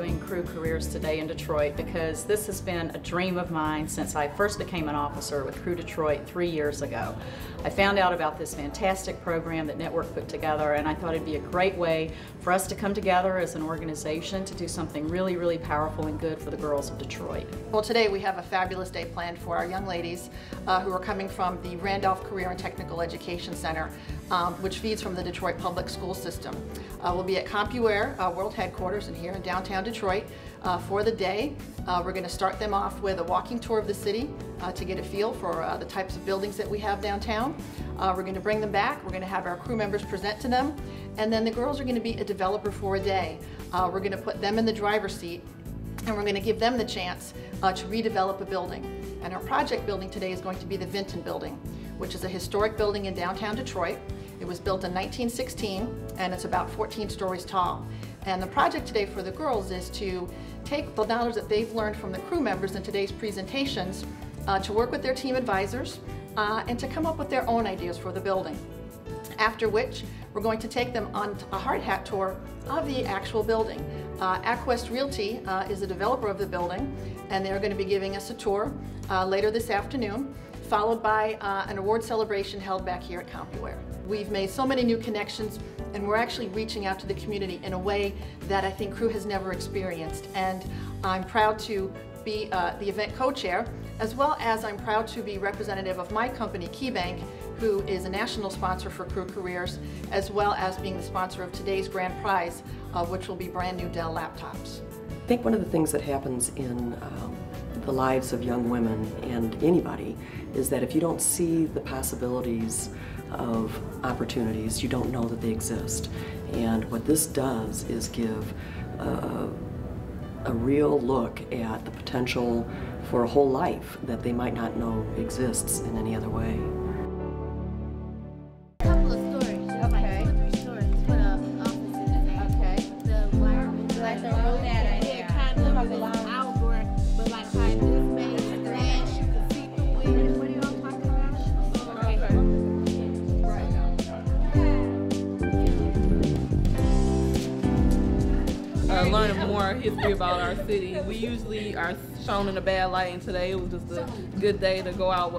doing Crew Careers Today in Detroit, because this has been a dream of mine since I first became an officer with Crew Detroit 3 years ago. I found out about this fantastic program that Network put together, and I thought it'd be a great way for us to come together as an organization to do something really, really powerful and good for the girls of Detroit. Well, today we have a fabulous day planned for our young ladies who are coming from the Randolph Career and Technical Education Center, which feeds from the Detroit public school system. We'll be at Compuware World Headquarters and here in downtown Detroit for the day. We're going to start them off with a walking tour of the city to get a feel for the types of buildings that we have downtown. We're going to bring them back, we're going to have our crew members present to them, and then the girls are going to be a developer for a day. We're going to put them in the driver's seat, and we're going to give them the chance to redevelop a building. And our project building today is going to be the Vinton Building, which is a historic building in downtown Detroit. It was built in 1916, and it's about 14 stories tall. And the project today for the girls is to take the knowledge that they've learned from the crew members in today's presentations, to work with their team advisors, and to come up with their own ideas for the building. After which, we're going to take them on a hard hat tour of the actual building. AQUEST Realty is the developer of the building, and they're going to be giving us a tour later this afternoon, followed by an award celebration held back here at Compuware. We've made so many new connections, and we're actually reaching out to the community in a way that I think Crew has never experienced. And I'm proud to be the event co-chair, as well as I'm proud to be representative of my company, KeyBank, who is a national sponsor for Crew Careers, as well as being the sponsor of today's grand prize, which will be brand new Dell laptops. I think one of the things that happens in the lives of young women and anybody is that if you don't see the possibilities of opportunities, you don't know that they exist. And what this does is give a real look at the potential for a whole life that they might not know exists in any other way. A couple of stories, okay. Like 2 or 3 stories, but offices in there. Okay. The environment, like the road that I kind of was outdoor, but like how it was made of glass, you could see the wind. What are you all talking about? Okay. Right now. Learning more history about our city. We usually are shown in a bad light, and today it was just a good day to go out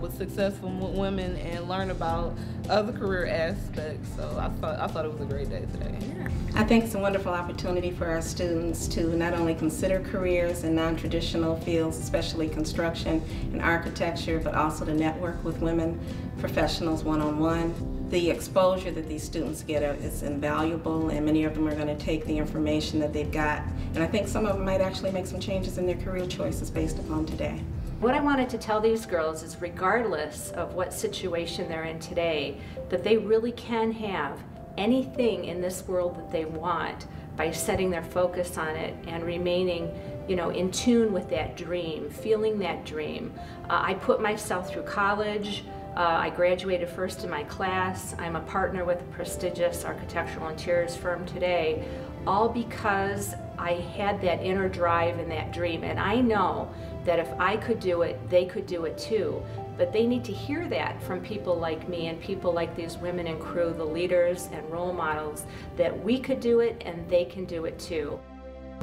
with successful women and learn about other career aspects. So I thought it was a great day today. Yeah. I think it's a wonderful opportunity for our students to not only consider careers in non-traditional fields, especially construction and architecture, but also to network with women professionals one-on-one. The exposure that these students get is invaluable, and many of them are going to take the information that they've got, and I think some of them might actually make some changes in their career choices based upon today. What I wanted to tell these girls is, regardless of what situation they're in today, that they really can have anything in this world that they want by setting their focus on it and remaining, you know, in tune with that dream, feeling that dream. I put myself through college. I graduated first in my class. I'm a partner with a prestigious architectural interiors firm today, all because I had that inner drive and that dream. And I know that if I could do it, they could do it too. But they need to hear that from people like me and people like these women in Crew, the leaders and role models, that we could do it and they can do it too.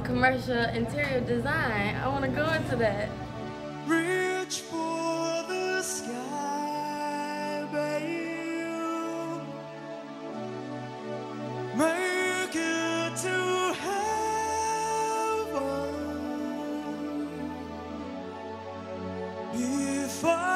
Commercial interior design, I want to go into that. Reach for the sky. Make it to heaven before